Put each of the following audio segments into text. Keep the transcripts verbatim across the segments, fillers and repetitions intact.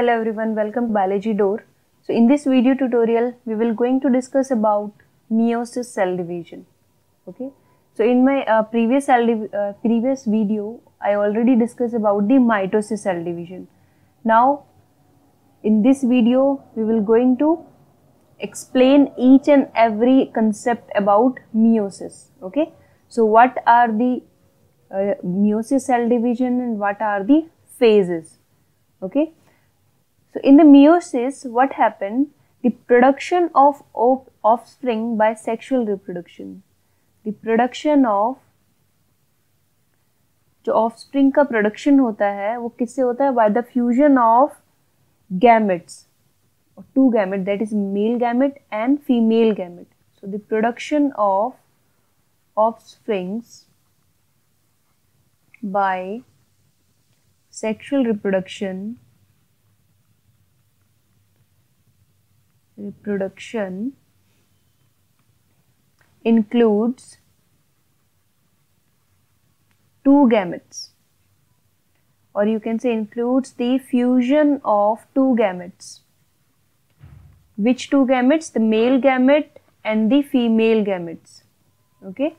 Hello everyone, welcome to Biology Door. So in this video tutorial, we will going to discuss about meiosis cell division. Okay. So in my uh, previous cell uh, previous video, I already discussed about the mitosis cell division. Now in this video, we will going to explain each and every concept about meiosis. Okay. So what are the uh, meiosis cell division and what are the phases? Okay. So in the meiosis, what happened? The production of offspring by sexual reproduction. The production of जो offspring का production होता है वो किससे होता है? By the fusion of gametes, two gametes, that is male gamete and female gamete. So the production of offsprings by sexual reproduction. Reproduction includes two gametes, or you can say includes the fusion of two gametes. Which two gametes? The male gamete and the female gametes. Okay,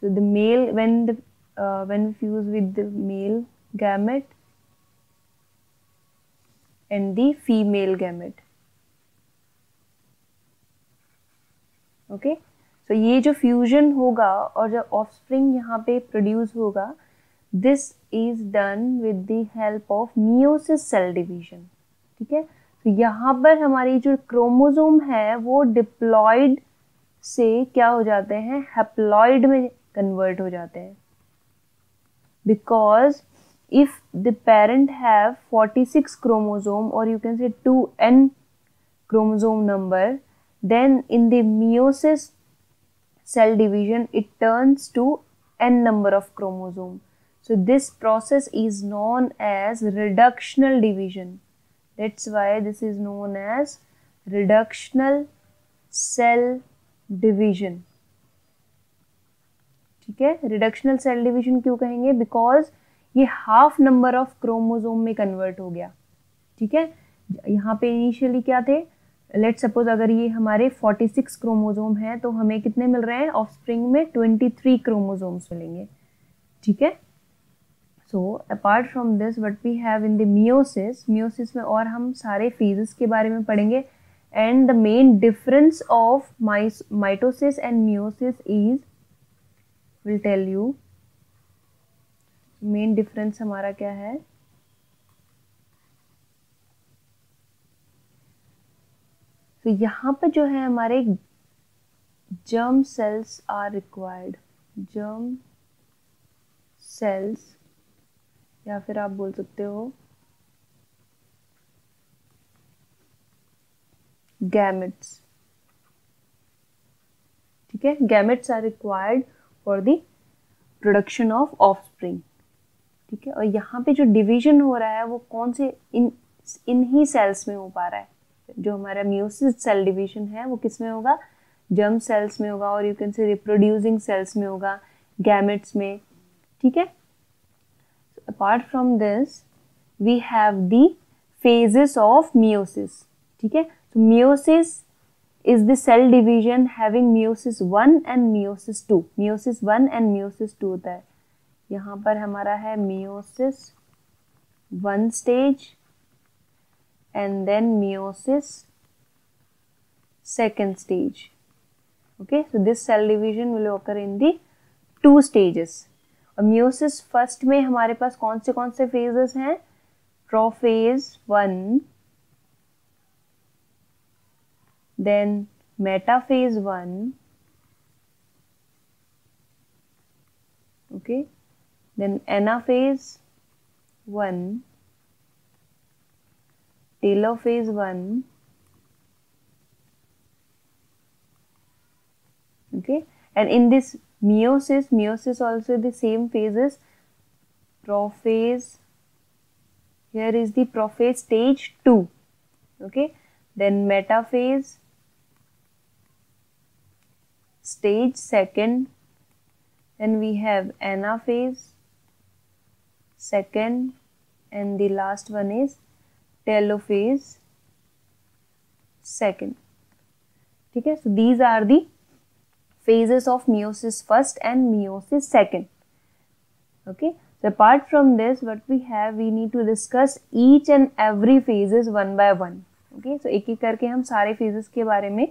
so the male when the uh, when fused with the male gamete and the female gamete. Okay okay? So so, ये जो fusion होगा और जो offspring यहाँ पे produce होगा, this is done with the help of meiosis cell division. ठीक है, तो यहाँ पर हमारी जो क्रोमोसोम है वो डिप्लॉइड से क्या हो जाते हैं? हैप्लॉइड में कन्वर्ट हो जाते हैं. Because if the parent have forty six chromosome और you can say two N chromosome number, then in the meiosis cell division it turns to n number of chromosome. So this process is known as reductional division. That's why this is known as reductional cell division. ठीक है, reductional cell division क्यों कहेंगे? Because ये half number of chromosome में convert हो गया. ठीक है, यहाँ पे initially क्या थे? लेट सपोज अगर ये हमारे फोर्टी सिक्स क्रोमोसोम हैं तो हमें कितने मिल रहे हैं? ऑफस्प्रिंग में ट्वेंटी थ्री क्रोमोसोम्स मिलेंगे. ठीक है, so apart from this what we have in the meiosis, meiosis में और हम सारे फेजेस के बारे में पढ़ेंगे. And the main difference of mitosis and meiosis is, will tell you main difference हमारा क्या है. तो so, यहाँ पर जो है हमारे germ cells are required, germ cells या फिर आप बोल सकते हो gametes. ठीक है, gametes are required for the production of offspring. ठीक है, और यहाँ पे जो division हो रहा है वो कौन से इन इन्हीं cells में हो पा रहा है. जो हमारा मियोसिस सेल डिवीजन है वो किस में होगा? जर्म सेल्स में होगा, और you can say reproducing cells में होगा, गैमेट्स में. ठीक है, apart from this we have the phases of meiosis. ठीक है, तो meiosis is the cell division having meiosis one and meiosis two. Meiosis one and meiosis two होता है. यहाँ पर हमारा है meiosis one stage and then meiosis second stage. Okay, so this cell division will occur in the two stages. A meiosis first में हमारे पास कौन से कौन से phases हैं? Prophase one, then metaphase one, okay, then anaphase one, telophase one, okay, and in this meiosis, meiosis also the same phases. Prophase, here is the prophase stage two, okay, then metaphase stage second, then we have anaphase second, and the last one is telophase second. ठीक है, so these are the phases of meiosis first and meiosis second. Okay, so apart from this, what we have, we need to discuss each and every phases one by one. Okay, so एक एक करके हम सारे phases के बारे में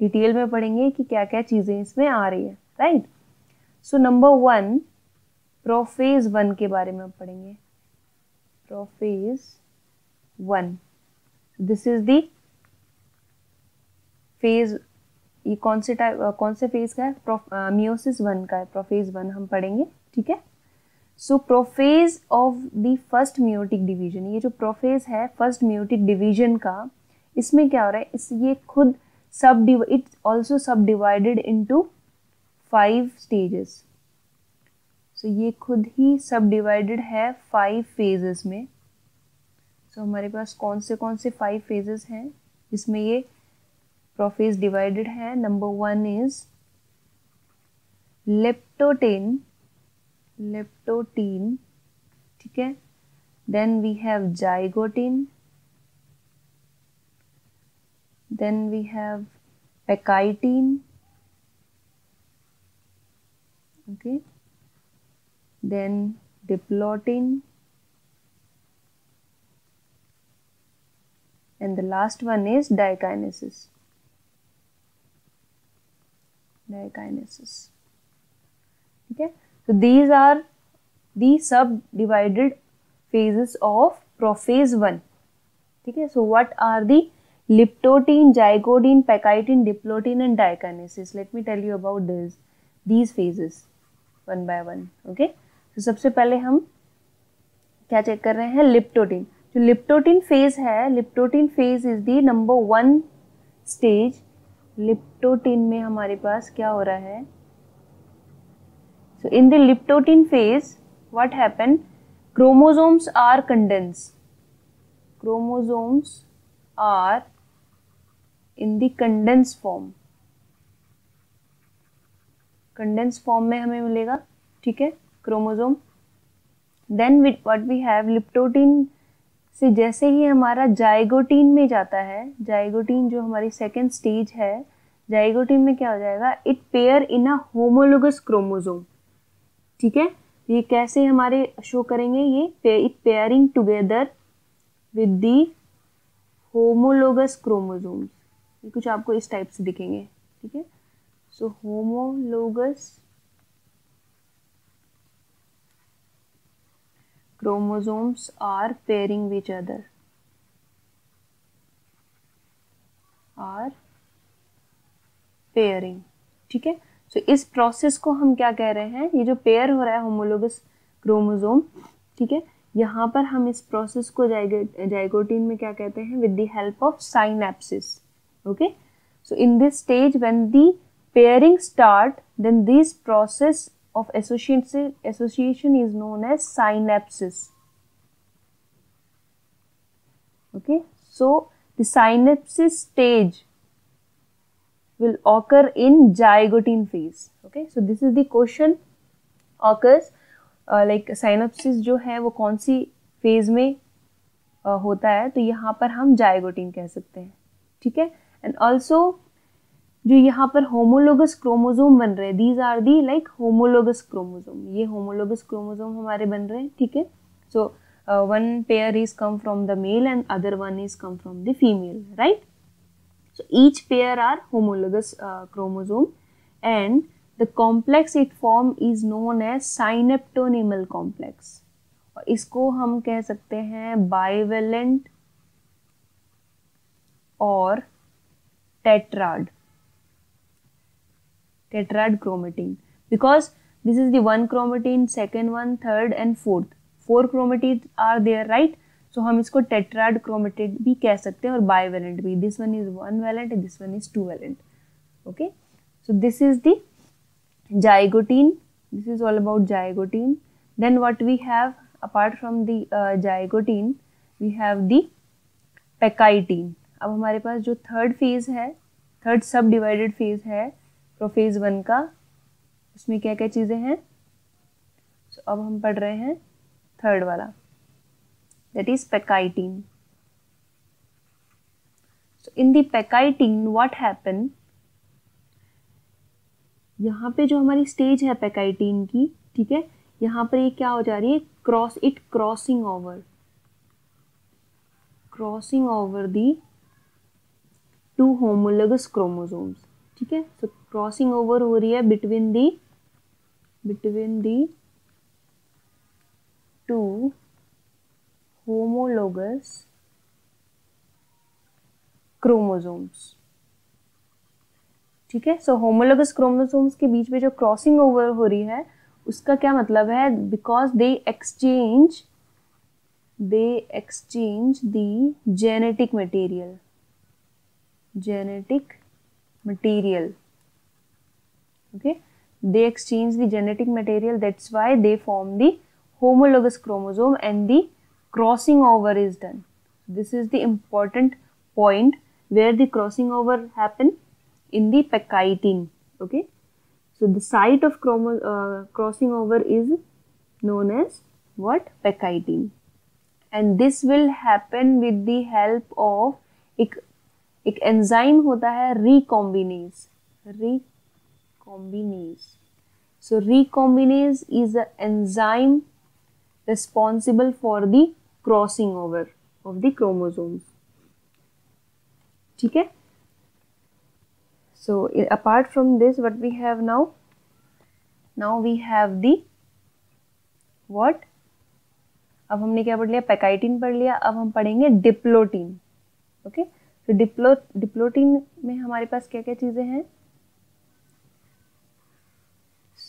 detail में पढ़ेंगे कि क्या क्या चीजें इसमें आ रही है, right? So number one, prophase one के बारे में पढ़ेंगे. Prophase one, this is the phase. ये कौन से टाइप कौन से फेज का है? मियोसिस वन का है, प्रोफेज वन हम पढ़ेंगे. ठीक है, so prophase of the first meiotic division, ये जो प्रोफेज है फर्स्ट मियोटिक डिवीजन का, इसमें क्या हो रहा है? इस ये खुद सब इट ऑल्सो सब divided into five stages. So ये खुद ही सब डिवाइडेड है फाइव फेजेस में. सो so, हमारे पास कौन से कौन से फाइव फेजेस हैं जिसमें ये प्रोफेज डिवाइडेड है? Number one is leptotene, leptotene. ठीक है, then we have zygotene, then we have pachytene, okay, then diplotene, and the last one is diakinesis. Diakinesis. Okay, so these are the subdivided phases of prophase one. Okay, so what are the Leptotene, zygotene, pachytene, diplotene and diakinesis. Let me tell you about this, these phases one by one. Okay, so सबसे पहले हम क्या check कर रहे हैं? Leptotene. जो leptotene phase है, leptotene phase is the number one stage. Leptotene में हमारे पास क्या हो रहा है? So in the leptotene phase what happen, chromosomes are condense. Chromosomes are in the condense form. Condense form में हमें मिलेगा, ठीक है, chromosome. Then with what we have, leptotene से जैसे ही हमारा जाइगोटीन में जाता है, जाइगोटीन जो हमारी सेकेंड स्टेज है, जाइगोटीन में क्या हो जाएगा? It pair in a homologous chromosome. ठीक है, ये कैसे हमारे शो करेंगे? ये it pairing together with the homologous chromosomes. ये कुछ आपको इस टाइप से दिखेंगे. ठीक है, so homologous chromosomes are pairing which other, are pairing. ठीक है, सो इस प्रोसेस को हम क्या कह रहे हैं? ये जो पेयर हो रहा है होमोलोगस क्रोमोसोम, ठीक है, यहाँ पर हम इस प्रोसेस को जाइगोटीन में क्या कहते हैं? With the help of synapsis. Okay, so in this stage when the pairing start, then this process of association association is known as synapsis. Okay, so the synapsis stage will occur in zygotene phase. Okay, so this is the question occurs like uh, synopsis like, जो है वो कौन सी phase में uh, होता है? तो यहाँ पर हम जाइगोटीन कह सकते हैं. ठीक है, एंड ऑल्सो जो यहाँ पर होमोलोगस क्रोमोसोम बन रहे हैं, these are the like homologous chromosome. ये होमोलोगस क्रोमोसोम हमारे बन रहे हैं. ठीक है, so one pair is come from the male and other one is come from the female, right? So each pair are homologous chromosome and the complex it form is known as synaptonemal complex. और इसको हम कह सकते हैं bivalent और tetrad, tetrad chromatin, because this is the one chromatin, second one, third and fourth. Four chromatids are there, right? So हम इसको tetrad chromatid भी कह सकते हैं और bivalent भी. This one is one valent and this one is two valent. Okay, so this is the zygoteen. This is all about zygoteen. Then what we have apart from the uh, zygoteen, we have the pachytene. अब हमारे पास जो third phase है, third sub divided phase है prophase one का, उसमें क्या क्या चीजें हैं? So अब हम पढ़ रहे हैं third वाला, that is pachytene. in the pachytene what happen, यहाँ पे जो हमारी स्टेज है पैकाइटीन की, ठीक है, यहाँ पर ये क्या हो जा रही है, cross it crossing over crossing over the two homologous chromosomes, ठीक है. सो क्रॉसिंग ओवर हो रही है between the between the two homologous chromosomes, ठीक है. सो होमोलोगस क्रोमोसोम्स के बीच में जो क्रॉसिंग ओवर हो रही है उसका क्या मतलब है, because they exchange they exchange the genetic material genetic material okay they exchange the genetic material, that's why they form the homologous chromosome and the crossing over is done. This is the important point where the crossing over happen in the pachytene, okay. So the site of uh, crossing over is known as what, pachytene, and this will happen with the help of एक एक enzyme होता है recombinase recombinase. So recombinase is an enzyme responsible for the crossing over of the chromosomes, ठीक है. So apart from this, what we have now? Now we have the what? अब हमने क्या पढ़ लिया? पैकाइटिन पढ़ लिया. अब हम पढ़ेंगे डिप्लोटीन. ओके? तो डिप्लो डिप्लोटीन में हमारे पास क्या क्या चीजें हैं?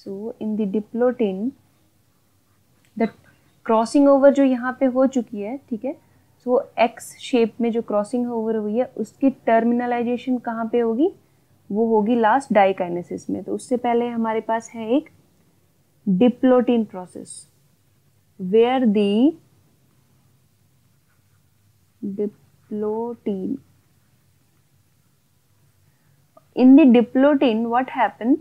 So in the diplotene, the crossing over जो यहाँ पे हो चुकी है, ठीक है? So X shape में जो crossing over हुई है, उसकी terminalization कहाँ पे होगी? वो होगी लास्ट डायकाइनेसिस में. तो उससे पहले हमारे पास है एक diplotene process where the diplotene in the diplotene what happen,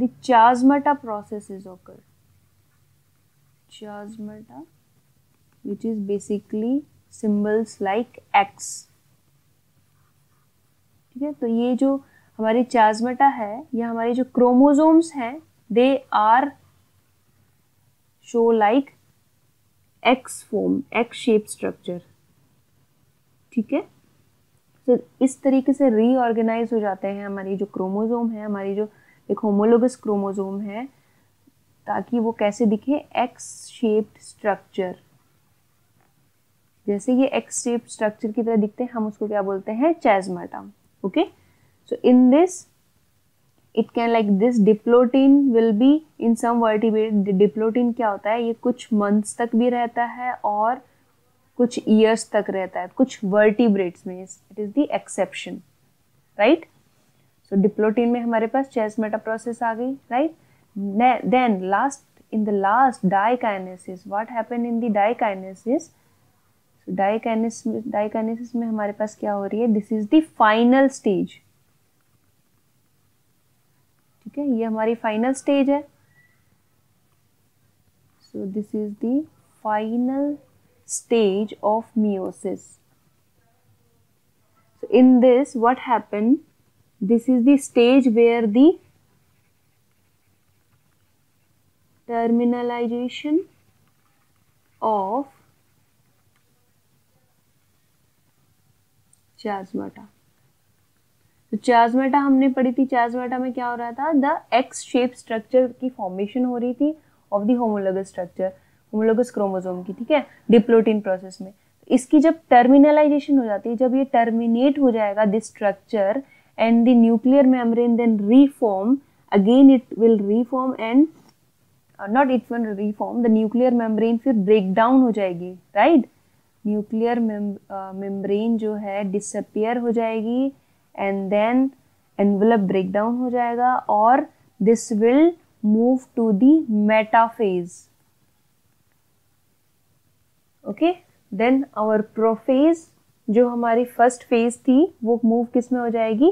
the chiasmata process is occur chiasmata which is basically symbols like X, ठीक है. तो ये जो हमारी चियास्माटा है या हमारे जो क्रोमोसोम्स हैं, they are show like X form, X shape structure, ठीक है. तो इस तरीके से रीऑर्गेनाइज हो जाते हैं हमारी जो क्रोमोसोम है, हमारी जो एक होमोलोगस क्रोमोसोम है, ताकि वो कैसे दिखे, एक्स शेप्ड स्ट्रक्चर. जैसे ये एक्स शेप्ड स्ट्रक्चर की तरह दिखते हैं, हम उसको क्या बोलते हैं, chiasmata. Okay, so in this it can like this diplotene will be in some vertebrate. diplotene क्या होता है, ये कुछ months तक भी रहता है और कुछ years तक रहता है कुछ vertebrates में. it is the exception, right. so diplotene में हमारे पास chiasmata process आ गई, right. then last in the last diakinesis, what happened in the diakinesis? so diakinesis diakinesis में हमारे पास क्या हो रही है, this is the final stage, ठीक है. ये हमारी फाइनल स्टेज है. So this is the final stage of meiosis. So in this what happen, this is the stage where the terminalization of chiasmata. तो चियास्माटा हमने पढ़ी थी, चियास्माटा में क्या हो रहा था, द एक्स शेप स्ट्रक्चर की फॉर्मेशन हो रही थी of the homologous structure, homologous chromosome की, ठीक है, डिप्लोटीन प्रोसेस में. इसकी जब टर्मिनलाइजेशन हो जाती है, जब ये टर्मिनेट हो जाएगा this structure and the nuclear membrane then reform again, it will reform and not it will reform the nuclear membrane फिर ब्रेक डाउन हो जाएगी, राइट. न्यूक्लियर मेम्ब्रेन जो है डिसअपियर हो जाएगी and then envelope breakdown हो जाएगा और this will move to the metaphase, okay. then our prophase जो हमारी first phase थी वो move किस में हो जाएगी,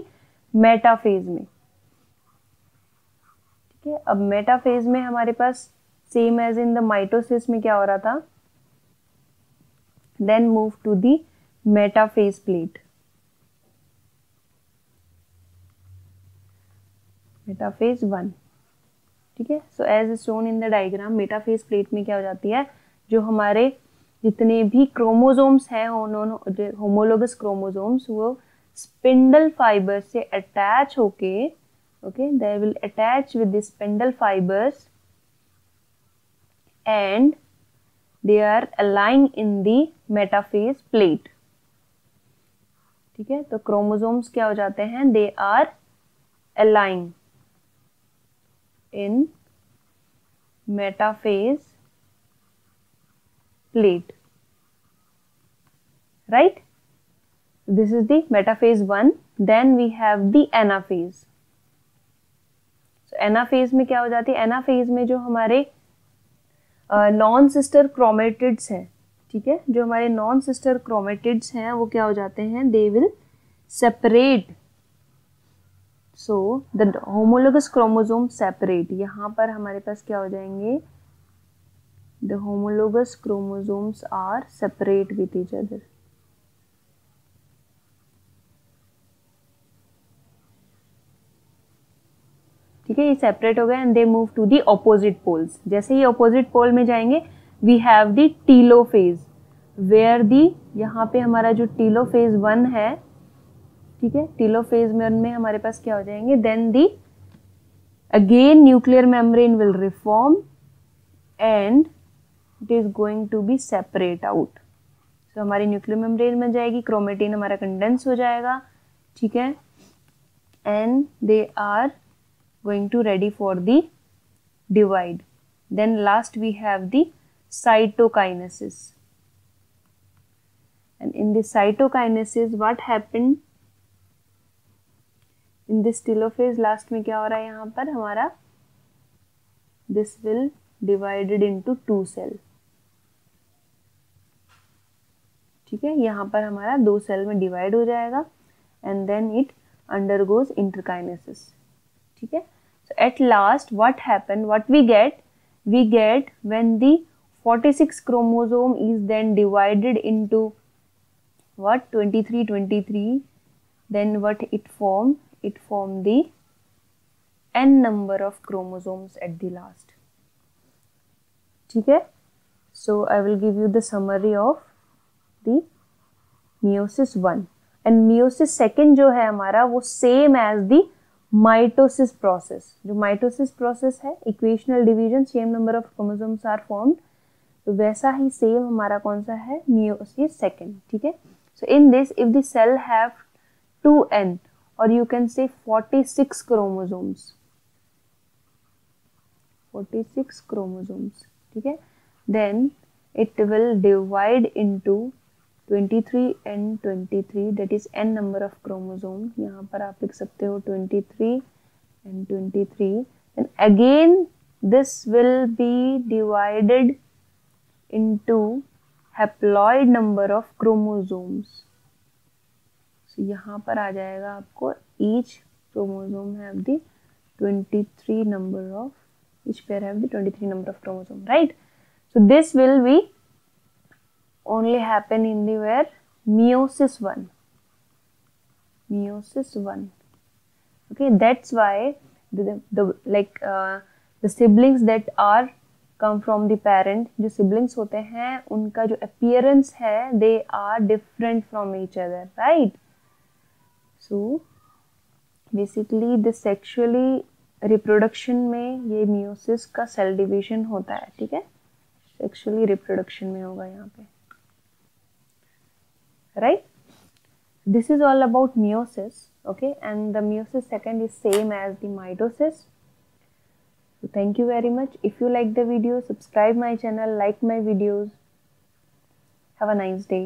metaphase में, ठीक है. अब metaphase में हमारे पास same as in the mitosis में क्या हो रहा था, then move to the metaphase plate, metaphase one. ठीक है, so as shown in the diagram, metaphase plate में क्या हो जाती है, जो हमारे जितने भी क्रोमोसोम्स हैं उन्होंने होमोलोगस क्रोमोसोम्स वो स्पिंडल फाइबर से अटैच होके, okay, they will attach with the spindle fibres and they are aligning in the metaphase plate. ठीक है, तो क्रोमोसोम्स क्या हो जाते हैं, they are aligning in metaphase plate, right. This is the metaphase one. Then we have the anaphase. So anaphase में क्या हो जाती है, anaphase में जो हमारे नॉन सिस्टर क्रोमेटिड्स हैं, ठीक है, जो हमारे नॉन सिस्टर क्रोमेटिड्स हैं वो क्या हो जाते हैं, they will separate. So the homologous chromosome separate. यहाँ पर हमारे पास क्या हो जाएंगे, the homologous chromosomes are separate with each other. ठीक है, ये सेपरेट हो गए and they move to the opposite poles. जैसे ही ऑपोजिट पोल में जाएंगे we have the telophase, where the, यहाँ पे हमारा जो टीलोफेज वन है, ठीक है, टीलोफेज वन में हमारे पास क्या हो जाएंगे, then the again nuclear membrane will reform and it is going to be separate out. So हमारी न्यूक्लियर मेम्ब्रेन बन जाएगी, क्रोमेटिन हमारा कंडेंस हो जाएगा, ठीक है, and they are going to ready for the divide. Then last we have the cytokinesis, and in the cytokinesis what happened in this telophase, last में क्या हो रहा है, यहाँ पर हमारा this will divided into two cell, ठीक है, यहाँ पर हमारा दो cell में divide हो जाएगा and then it undergoes interkinesis, ठीक है। So at last what happened, what we get, we get when the forty-six chromosome is then divided into what, twenty-three twenty-three, then what it form, it form the n number of chromosomes at the last, ठीक है। So I will give you the summary of the meiosis one, and meiosis second जो है हमारा वो same as the mitosis process. जो mitosis process है, equational division, same number of chromosomes are formed, तो वैसा ही सेम हमारा कौन सा है, मियोसिस सेकंड, ठीक है। So in this if the cell have two N और you can say forty six chromosomes, forty six chromosomes, ठीक है, then it will divide into twenty-three and twenty-three, that is n number of chromosome, यहाँ पर आप लिख सकते हो twenty-three and twenty-three, and again this will be divided into haploid number of chromosomes, so यहाँ पर आ जाएगा आपको each chromosome have the twenty-three number of, each pair have the twenty-three number of chromosome, right? So this will be only happen in the where meiosis one, meiosis one. Okay, that's why the the like uh, the siblings that are come from the parent, जो siblings होते हैं उनका जो appearance है they are different from each other, right? So basically the sexually reproduction में ये meiosis का cell division होता है, ठीक है, sexually reproduction में होगा यहाँ पे, right? This is all about meiosis, okay, and the meiosis second is same as the mitosis. So thank you very much. If you like the video, subscribe my channel, like my videos. Have a nice day.